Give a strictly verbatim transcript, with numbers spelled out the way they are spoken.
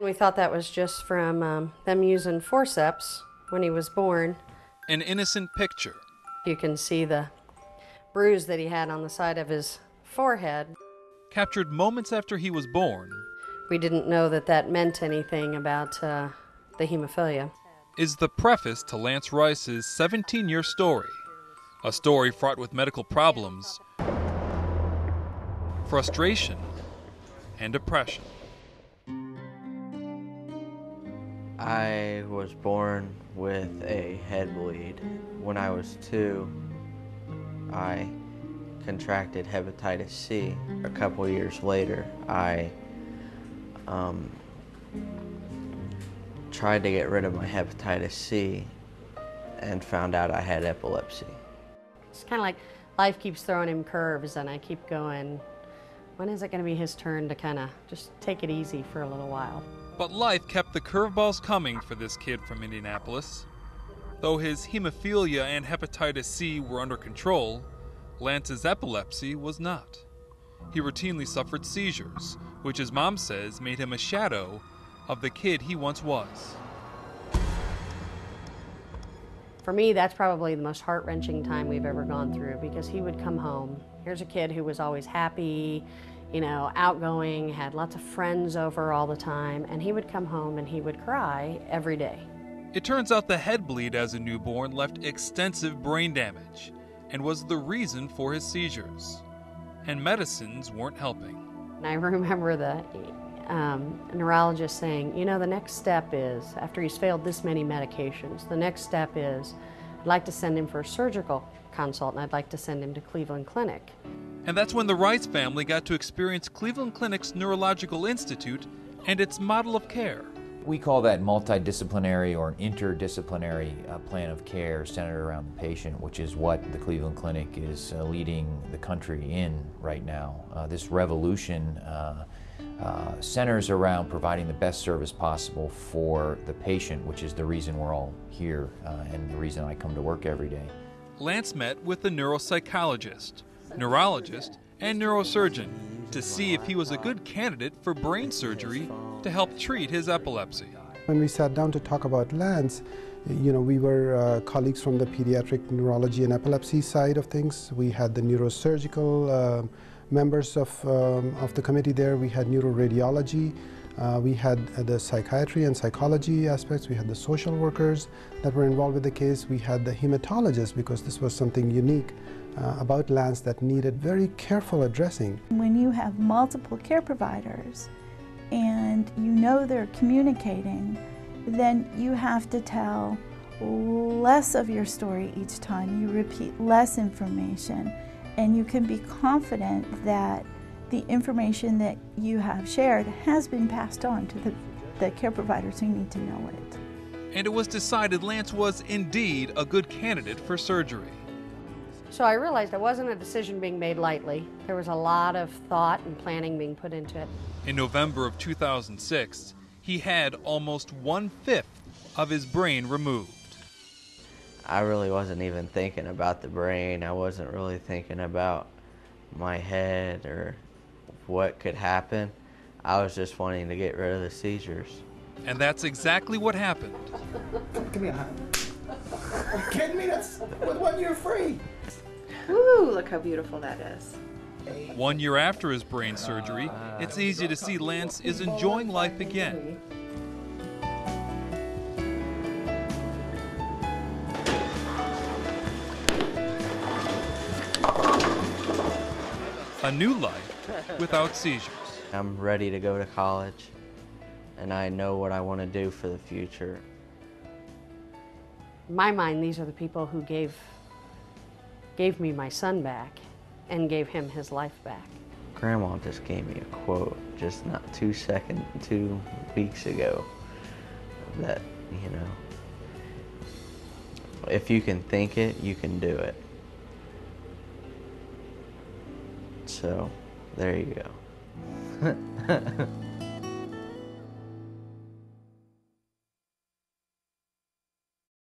We thought that was just from um, them using forceps when he was born. An innocent picture. You can see the bruise that he had on the side of his forehead. Captured moments after he was born. We didn't know that that meant anything about uh, the hemophilia. Is the preface to Lance Rice's seventeen-year story. A story fraught with medical problems, frustration, and depression. I was born with a head bleed. When I was two, I contracted hepatitis C. A couple years later, I um, tried to get rid of my hepatitis C and found out I had epilepsy. It's kind of like life keeps throwing him curves, and I keep going, when is it going to be his turn to kind of just take it easy for a little while? But life kept the curveballs coming for this kid from Indianapolis. Though his hemophilia and hepatitis C were under control, Lance's epilepsy was not. He routinely suffered seizures, which his mom says made him a shadow of the kid he once was. For me, that's probably the most heart-wrenching time we've ever gone through, because he would come home. Here's a kid who was always happy, you know, outgoing, had lots of friends over all the time, and he would come home and he would cry every day. It turns out the head bleed as a newborn left extensive brain damage and was the reason for his seizures, and medicines weren't helping. I remember the um, neurologist saying, you know, the next step is, after he's failed this many medications, the next step is, I'd like to send him for a surgical consult, and I'd like to send him to Cleveland Clinic. And that's when the Rice family got to experience Cleveland Clinic's Neurological Institute and its model of care. We call that multidisciplinary or an interdisciplinary uh, plan of care centered around the patient, which is what the Cleveland Clinic is uh, leading the country in right now. Uh, this revolution uh, uh, centers around providing the best service possible for the patient, which is the reason we're all here uh, and the reason I come to work every day. Lance met with a neuropsychologist, neurologist, and neurosurgeon to see if he was a good candidate for brain surgery to help treat his epilepsy. When we sat down to talk about Lance, you know, we were uh, colleagues from the pediatric neurology and epilepsy side of things. We had the neurosurgical uh, members of, um, of the committee there. We had neuroradiology. Uh, we had uh, the psychiatry and psychology aspects. We had the social workers that were involved with the case. We had the hematologists, because this was something unique Uh, about Lance that needed very careful addressing. When you have multiple care providers and you know they're communicating, then you have to tell less of your story each time. You repeat less information, and you can be confident that the information that you have shared has been passed on to the, the care providers who need to know it. And it was decided Lance was indeed a good candidate for surgery. So I realized it wasn't a decision being made lightly. There was a lot of thought and planning being put into it. In November of two thousand six, he had almost one-fifth of his brain removed. I really wasn't even thinking about the brain. I wasn't really thinking about my head or what could happen. I was just wanting to get rid of the seizures. And that's exactly what happened. Give me a hug. Are you kidding me? That's with one year free. Ooh, look how beautiful that is. One year after his brain surgery, it's easy to see Lance is enjoying life again. A new life without seizures. I'm ready to go to college, and I know what I want to do for the future. In my mind, these are the people who gave gave me my son back and gave him his life back. Grandma just gave me a quote just not two seconds, two weeks ago that, you know, if you can think it, you can do it. So, there you go.